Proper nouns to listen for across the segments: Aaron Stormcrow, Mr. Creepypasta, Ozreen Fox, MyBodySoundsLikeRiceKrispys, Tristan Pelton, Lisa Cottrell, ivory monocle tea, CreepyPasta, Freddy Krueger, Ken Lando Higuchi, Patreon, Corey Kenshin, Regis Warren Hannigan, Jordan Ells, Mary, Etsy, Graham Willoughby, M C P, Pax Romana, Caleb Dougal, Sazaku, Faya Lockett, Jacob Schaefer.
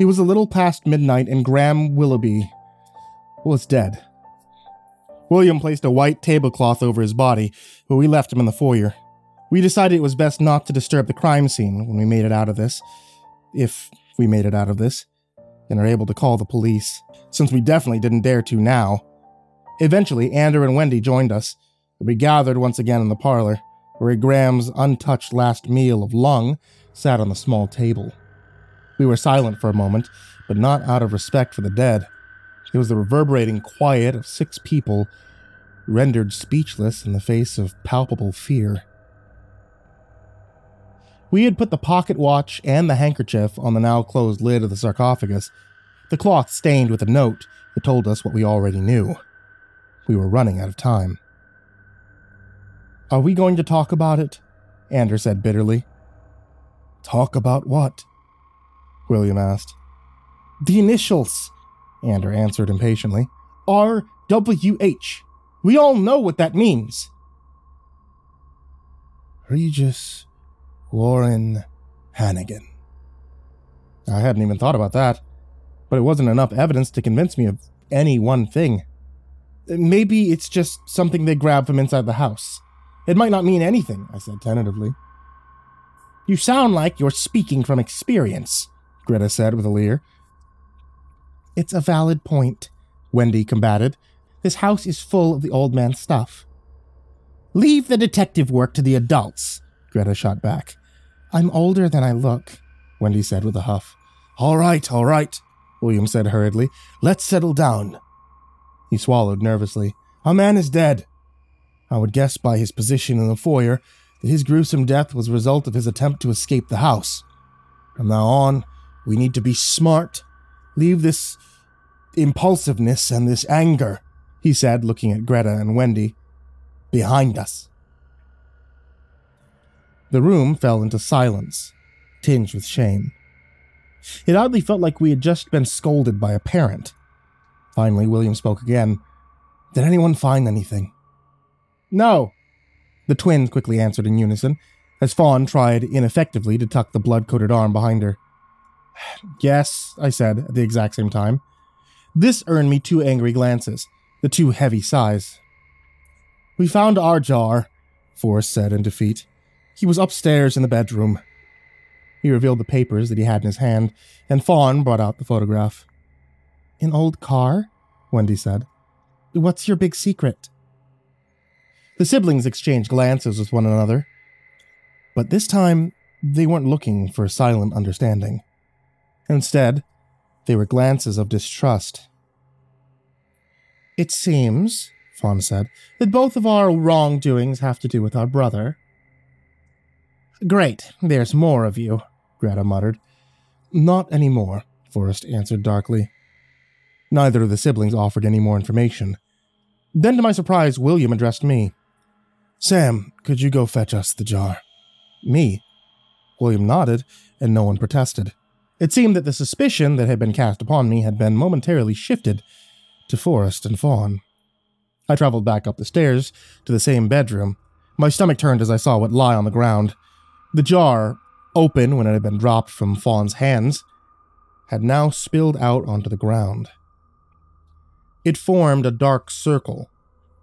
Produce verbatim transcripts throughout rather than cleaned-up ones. It was a little past midnight, and Graham Willoughby was dead. William placed a white tablecloth over his body, but we left him in the foyer. We decided it was best not to disturb the crime scene when we made it out of this. If we made it out of this, and are able to call the police, since we definitely didn't dare to now. Eventually, Andrew and Wendy joined us, and we gathered once again in the parlor, where Graham's untouched last meal of lung sat on the small table. We were silent for a moment, but not out of respect for the dead. It was the reverberating quiet of six people rendered speechless in the face of palpable fear. We had put the pocket watch and the handkerchief on the now closed lid of the sarcophagus, the cloth stained with a note that told us what we already knew. We were running out of time. "Are we going to talk about it?" Andrew said bitterly. "Talk about what?" William asked. "The initials," Andrew answered impatiently. R W H. We all know what that means." "Regis Warren Hannigan." I hadn't even thought about that, but it wasn't enough evidence to convince me of any one thing. "Maybe it's just something they grabbed from inside the house. It might not mean anything," I said tentatively. "You sound like you're speaking from experience," Greta said with a leer. "It's a valid point," Wendy combated. "This house is full of the old man's stuff." "Leave the detective work to the adults," Greta shot back. "I'm older than I look," Wendy said with a huff. "All right, all right," William said hurriedly. "Let's settle down." He swallowed nervously. "A man is dead. I would guess by his position in the foyer that his gruesome death was a result of his attempt to escape the house. From now on, we need to be smart. Leave this impulsiveness and this anger," he said, looking at Greta and Wendy, "behind us." The room fell into silence, tinged with shame. It oddly felt like we had just been scolded by a parent. Finally, William spoke again. "Did anyone find anything?" "No," the twins quickly answered in unison, as Fawn tried ineffectively to tuck the blood-coated arm behind her. "Yes," I said at the exact same time. This earned me two angry glances, the two heavy sighs. "We found our jar," Forrest said in defeat. "He was upstairs in the bedroom." He revealed the papers that he had in his hand, and Fawn brought out the photograph. "An old car?" Wendy said. "What's your big secret?" The siblings exchanged glances with one another, but this time they weren't looking for silent understanding. Instead, they were glances of distrust. "It seems," Fawn said, "that both of our wrongdoings have to do with our brother." "Great, there's more of you," Greta muttered. "Not anymore," Forrest answered darkly. Neither of the siblings offered any more information. Then, to my surprise, William addressed me. "Sam, could you go fetch us the jar?" "Me?" William nodded, and no one protested. It seemed that the suspicion that had been cast upon me had been momentarily shifted to Forrest and Fawn. I traveled back up the stairs to the same bedroom. My stomach turned as I saw what lay on the ground. The jar, open when it had been dropped from Fawn's hands, had now spilled out onto the ground. It formed a dark circle,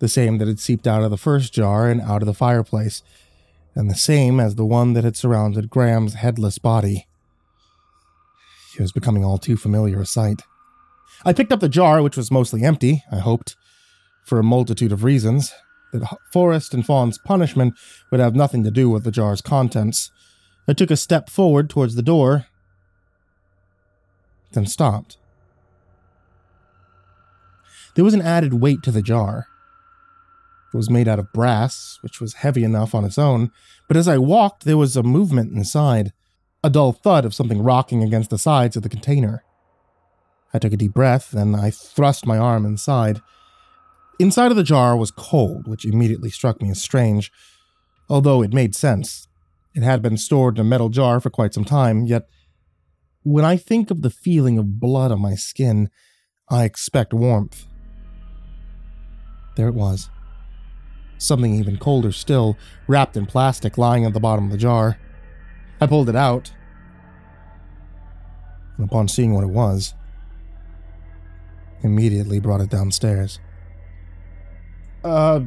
the same that had seeped out of the first jar and out of the fireplace, and the same as the one that had surrounded Graham's headless body. It was becoming all too familiar a sight. I picked up the jar, which was mostly empty, I hoped, for a multitude of reasons, that Forrest and Fawn's punishment would have nothing to do with the jar's contents. I took a step forward towards the door, then stopped. There was an added weight to the jar. It was made out of brass, which was heavy enough on its own, but as I walked, there was a movement inside. A dull thud of something rocking against the sides of the container. I took a deep breath, and I thrust my arm inside. Inside of the jar was cold, which immediately struck me as strange, although it made sense. It had been stored in a metal jar for quite some time, yet when I think of the feeling of blood on my skin, I expect warmth. There it was. Something even colder still, wrapped in plastic, lying at the bottom of the jar. I pulled it out. and upon seeing what it was, immediately brought it downstairs. Uh,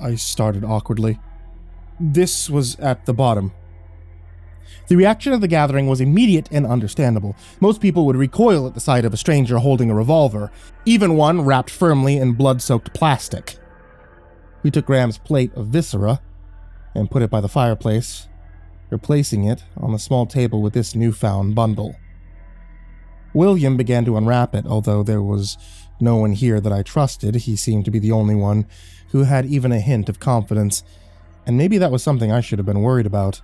I started awkwardly. This was at the bottom. The reaction of the gathering was immediate and understandable. Most people would recoil at the sight of a stranger holding a revolver, even one wrapped firmly in blood-soaked plastic. We took Graham's plate of viscera and put it by the fireplace, replacing it on the small table with this newfound bundle. William began to unwrap it, although there was no one here that I trusted. He seemed to be the only one who had even a hint of confidence, and maybe that was something I should have been worried about.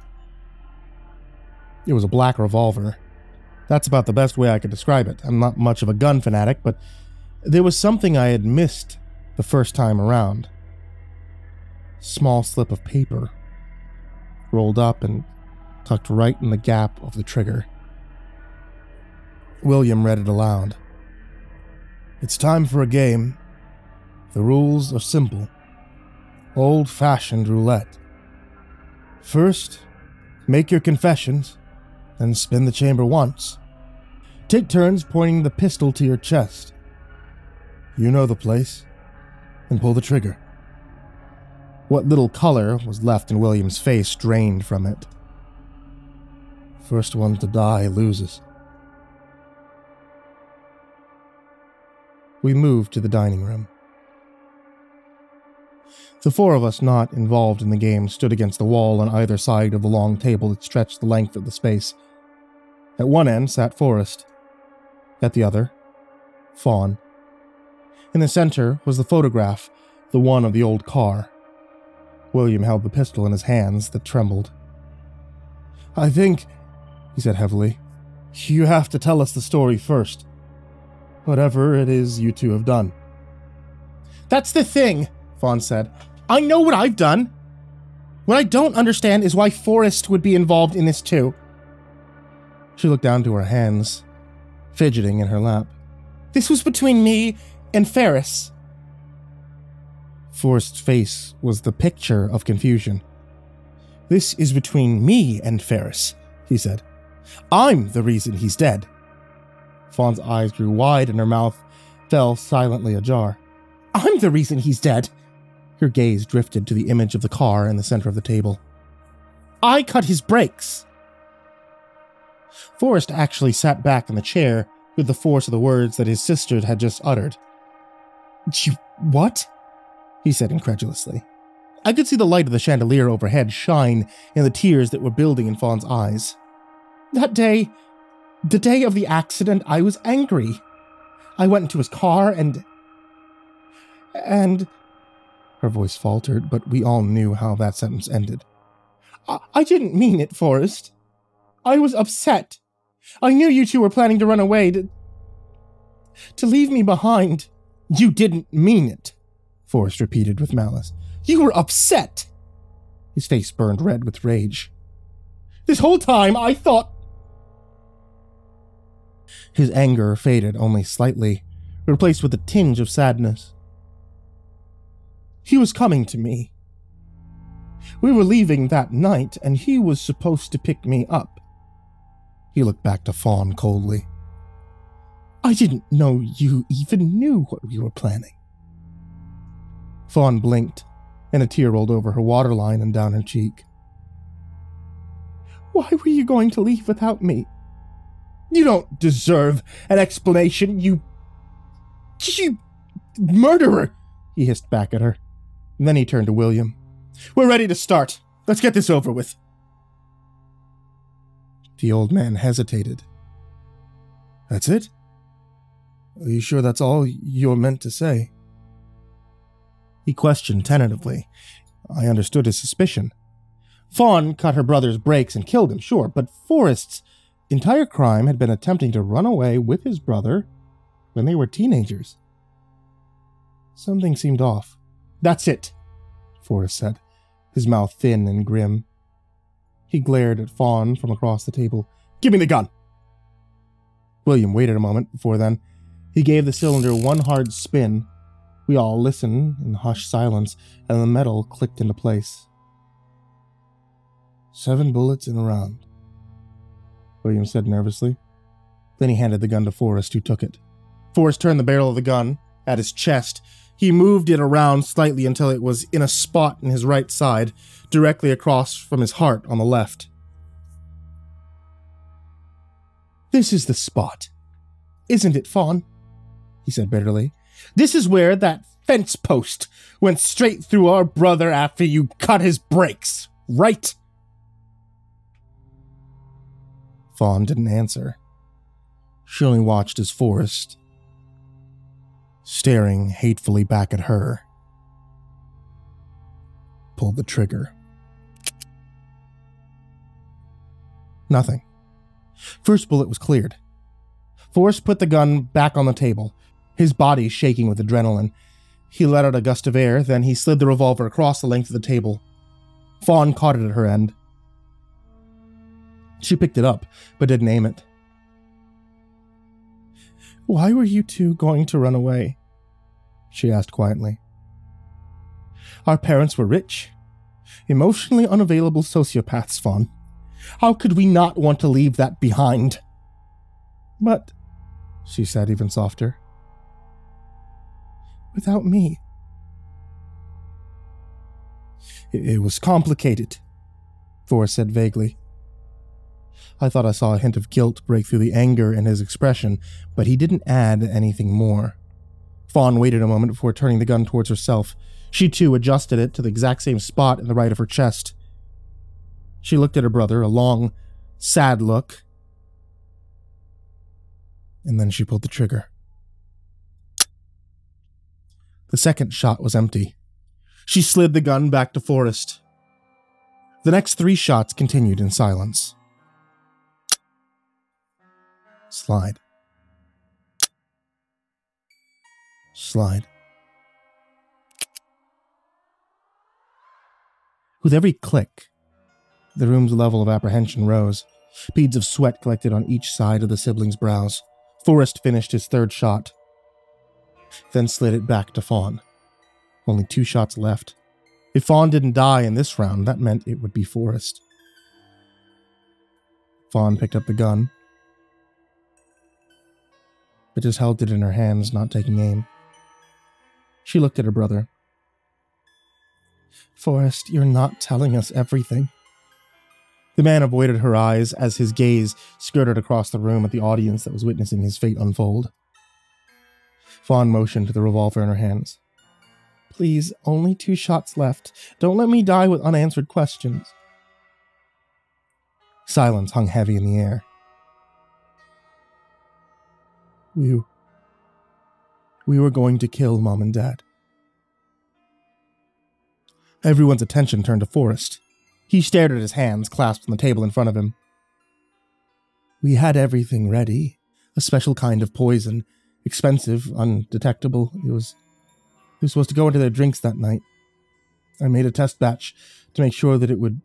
It was a black revolver. That's about the best way I could describe it. I'm not much of a gun fanatic, but there was something I had missed the first time around. Small slip of paper, rolled up and tucked right in the gap of the trigger. William read it aloud. "It's time for a game. The rules are simple. Old-fashioned roulette. First, make your confessions, then spin the chamber once. Take turns pointing the pistol to your chest. You know the place, and pull the trigger." What little color was left in William's face drained from it. "First one to die loses." We moved to the dining room. The four of us not involved in the game stood against the wall on either side of the long table that stretched the length of the space. At one end sat Forrest. At the other, Fawn. In the center was the photograph, the one of the old car. William held the pistol in his hands that trembled. "I think," he said heavily, "you have to tell us the story first. Whatever it is you two have done." "That's the thing," Fawn said. "I know what I've done. What I don't understand is why Forrest would be involved in this too." She looked down to her hands, fidgeting in her lap. "This was between me and Ferris." Forrest's face was the picture of confusion. "This is between me and Ferris," he said. "I'm the reason he's dead." Fawn's eyes grew wide and her mouth fell silently ajar. "I'm the reason he's dead." Her gaze drifted to the image of the car in the center of the table. "I cut his brakes." Forrest actually sat back in the chair with the force of the words that his sister had just uttered. "You what?" he said incredulously. I could see the light of the chandelier overhead shine in the tears that were building in Fawn's eyes. "That day, the day of the accident, I was angry. I went into his car and... and..." Her voice faltered, but we all knew how that sentence ended. I, I didn't mean it, Forrest. I was upset. I knew you two were planning to run away, to... to leave me behind." "You didn't mean it," Forrest repeated with malice. "You were upset." His face burned red with rage. "This whole time I thought..." His anger faded only slightly, replaced with a tinge of sadness. "He was coming to me. We were leaving that night, and he was supposed to pick me up." He looked back to Fawn coldly. "I didn't know you even knew what we were planning." Fawn blinked, and a tear rolled over her waterline and down her cheek. "Why were you going to leave without me? You don't deserve an explanation, you... you... murderer!" he hissed back at her. And then he turned to William. "We're ready to start. Let's get this over with." The old man hesitated. "That's it? Are you sure that's all you're meant to say?" He questioned tentatively. I understood his suspicion. Fawn cut her brother's brakes and killed him, sure, but Forrest's entire crime had been attempting to run away with his brother when they were teenagers. Something seemed off. "That's it," Forrest said, his mouth thin and grim. He glared at Fawn from across the table. "Give me the gun!" William waited a moment before then. He gave the cylinder one hard spin. We all listened in hushed silence, and the metal clicked into place. "Seven bullets in a round," William said nervously. Then he handed the gun to Forrest, who took it. Forrest turned the barrel of the gun at his chest. He moved it around slightly until it was in a spot in his right side, directly across from his heart on the left. "This is the spot. Isn't it, Fawn?" he said bitterly. "This is where that fence post went straight through our brother after you cut his brakes, right?" Fawn didn't answer. She only watched as Forrest, staring hatefully back at her, pulled the trigger. Nothing. First bullet was cleared. Forrest put the gun back on the table, his body shaking with adrenaline. He let out a gust of air, then he slid the revolver across the length of the table. Fawn caught it at her end. She picked it up, but didn't aim it. "Why were you two going to run away?" she asked quietly. "Our parents were rich, emotionally unavailable sociopaths, Fawn. How could we not want to leave that behind?" "But," she said even softer, "without me." It, it was complicated, Forrest said vaguely. I thought I saw a hint of guilt break through the anger in his expression, but he didn't add anything more. Fawn waited a moment before turning the gun towards herself. She, too, adjusted it to the exact same spot in the right of her chest. She looked at her brother, a long, sad look, and then she pulled the trigger. The second shot was empty. She slid the gun back to Forrest. The next three shots continued in silence. Slide. Slide. With every click, the room's level of apprehension rose. Beads of sweat collected on each side of the siblings' brows. Forrest finished his third shot, then slid it back to Fawn. Only two shots left. If Fawn didn't die in this round, that meant it would be Forrest. Fawn picked up the gun, but just held it in her hands, not taking aim. She looked at her brother. "Forrest, you're not telling us everything." The man avoided her eyes as his gaze skirted across the room at the audience that was witnessing his fate unfold. Fawn motioned to the revolver in her hands. "Please, only two shots left. Don't let me die with unanswered questions." Silence hung heavy in the air. We, we were going to kill Mom and Dad. Everyone's attention turned to Forrest. He stared at his hands clasped on the table in front of him. "We had everything ready. A special kind of poison. Expensive, undetectable. It was, it was supposed to go into their drinks that night. I made a test batch to make sure that it would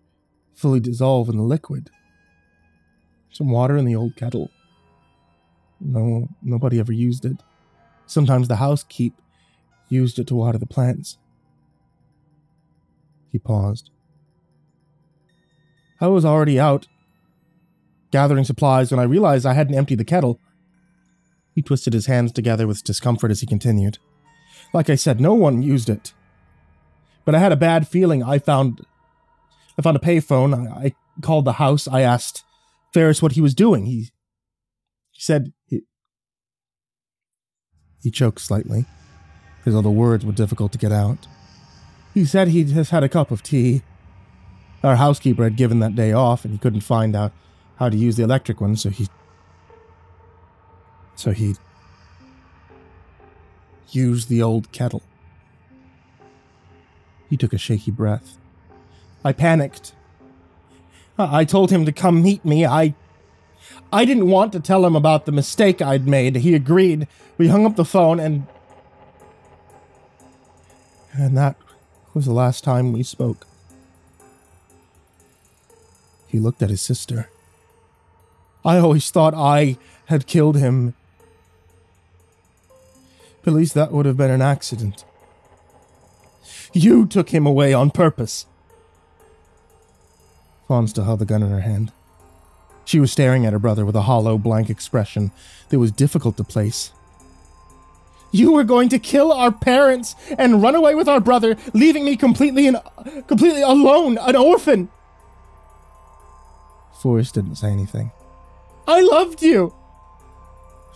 fully dissolve in the liquid. Some water in the old kettle. No, nobody ever used it. Sometimes the housekeep used it to water the plants." He paused. "I was already out gathering supplies when I realized I hadn't emptied the kettle." He twisted his hands together with discomfort as he continued. "Like I said, no one used it. But I had a bad feeling. I found, I found a payphone. I, I called the house. I asked Ferris what he was doing. He... He said he, he choked slightly, his other words were difficult to get out. "He said he just had a cup of tea. Our housekeeper had given that day off, and he couldn't find out how to use the electric one, so he... So he... used the old kettle." He took a shaky breath. "I panicked. I, I told him to come meet me. I... I didn't want to tell him about the mistake I'd made. He agreed. We hung up the phone and... And that was the last time we spoke." He looked at his sister. "I always thought I had killed him. But at least that would have been an accident. You took him away on purpose." Fawn still held the gun in her hand. She was staring at her brother with a hollow, blank expression that was difficult to place. You were going to kill our parents and run away with our brother, leaving me completely and completely alone, an orphan. Forrest didn't say anything. I loved you,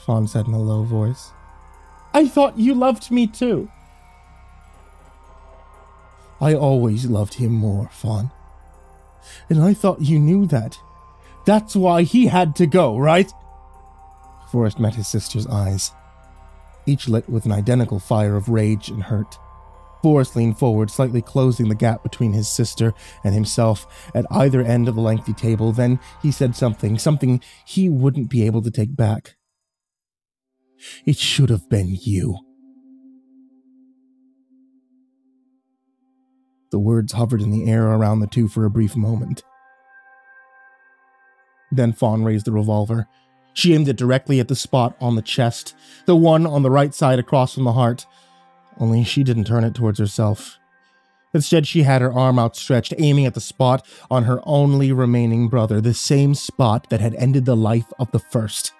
Fawn said in a low voice. I thought you loved me too. I always loved him more, Fawn. And I thought you knew that. That's why he had to go, right? Forrest met his sister's eyes, each lit with an identical fire of rage and hurt. Forrest leaned forward, slightly closing the gap between his sister and himself at either end of the lengthy table. Then he said something, something he wouldn't be able to take back. It should have been you. The words hovered in the air around the two for a brief moment. Then Fawn raised the revolver. She aimed it directly at the spot on the chest, the one on the right side across from the heart. Only she didn't turn it towards herself. Instead, she had her arm outstretched, aiming at the spot on her only remaining brother, the same spot that had ended the life of the first.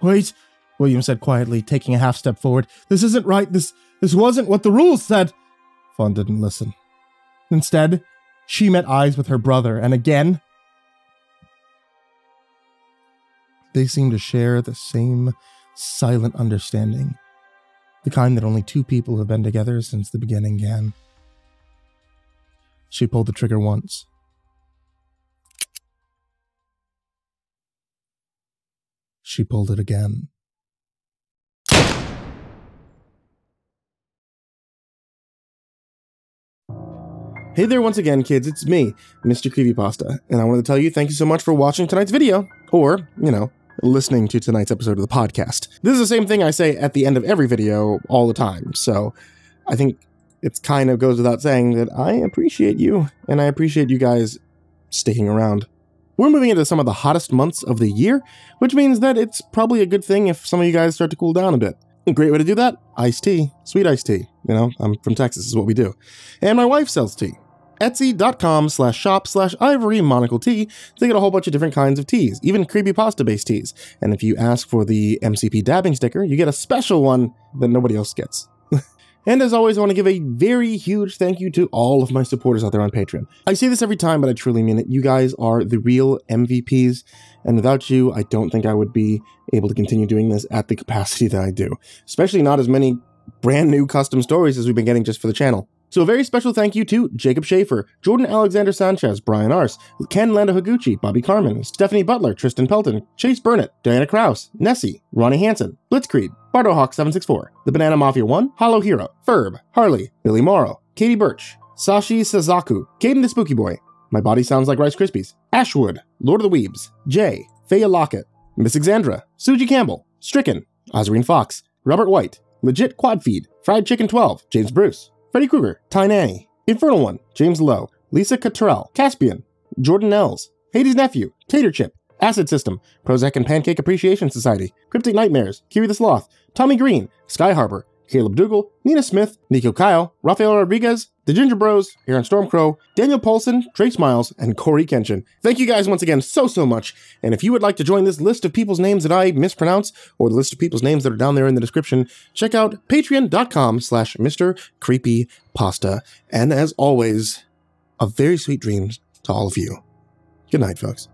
Wait, William said quietly, taking a half step forward. This isn't right. This, this wasn't what the rules said. Fawn didn't listen. Instead, she met eyes with her brother, and again, they seemed to share the same silent understanding, the kind that only two people have been together since the beginning can. She pulled the trigger once. She pulled it again. Hey there once again, kids, it's me, Mister Creepypasta, and I wanted to tell you thank you so much for watching tonight's video, or, you know, listening to tonight's episode of the podcast. This is the same thing I say at the end of every video all the time, so I think it kind of goes without saying that I appreciate you, and I appreciate you guys sticking around. We're moving into some of the hottest months of the year, which means that it's probably a good thing if some of you guys start to cool down a bit. A great way to do that, iced tea, sweet iced tea. You know, I'm from Texas, this is what we do. And my wife sells tea. Etsy.com slash shop slash ivory monocle tea to get a whole bunch of different kinds of teas, even creepypasta based teas. And if you ask for the M C P dabbing sticker, you get a special one that nobody else gets. And as always, I want to give a very huge thank you to all of my supporters out there on Patreon. I say this every time, but I truly mean it. You guys are the real M V Ps, and without you, I don't think I would be able to continue doing this at the capacity that I do, especially not as many brand new custom stories as we've been getting just for the channel. So a very special thank you to Jacob Schaefer, Jordan Alexander Sanchez, Brian Arce, Ken Lando Higuchi, Bobby Carmen, Stephanie Butler, Tristan Pelton, Chase Burnett, Diana Krause, Nessie, Ronnie Hansen, Blitzkrieg, BartoHawk seven six four, The Banana Mafia one, Hollow Hero, Ferb, Harley, Billy Morrow, Katie Birch, Sashi Sazaku, Caden the Spooky Boy, My Body Sounds Like Rice Krispies, Ashwood, Lord of the Weebs, Jay, Faya Lockett, Miss Exandra, Suji Campbell, Stricken, Ozreen Fox, Robert White, Legit Quadfeed, Fried Chicken twelve, James Bruce, Freddy Krueger, Ty Nanny, Infernal One, James Lowe, Lisa Cottrell, Caspian, Jordan Ells, Hades Nephew, Tater Chip, Acid System, Prozac and Pancake Appreciation Society, Cryptic Nightmares, Kiri the Sloth, Tommy Green, Sky Harbor, Caleb Dougal, Nina Smith, Nico Kyle, Rafael Rodriguez, The Ginger Bros, Aaron Stormcrow, Daniel Paulson, Trace Miles, and Corey Kenshin. Thank you guys once again so, so much, and if you would like to join this list of people's names that I mispronounce, or the list of people's names that are down there in the description, check out patreon.com slash Mr. Creepypasta, and as always, a very sweet dreams to all of you. Good night, folks.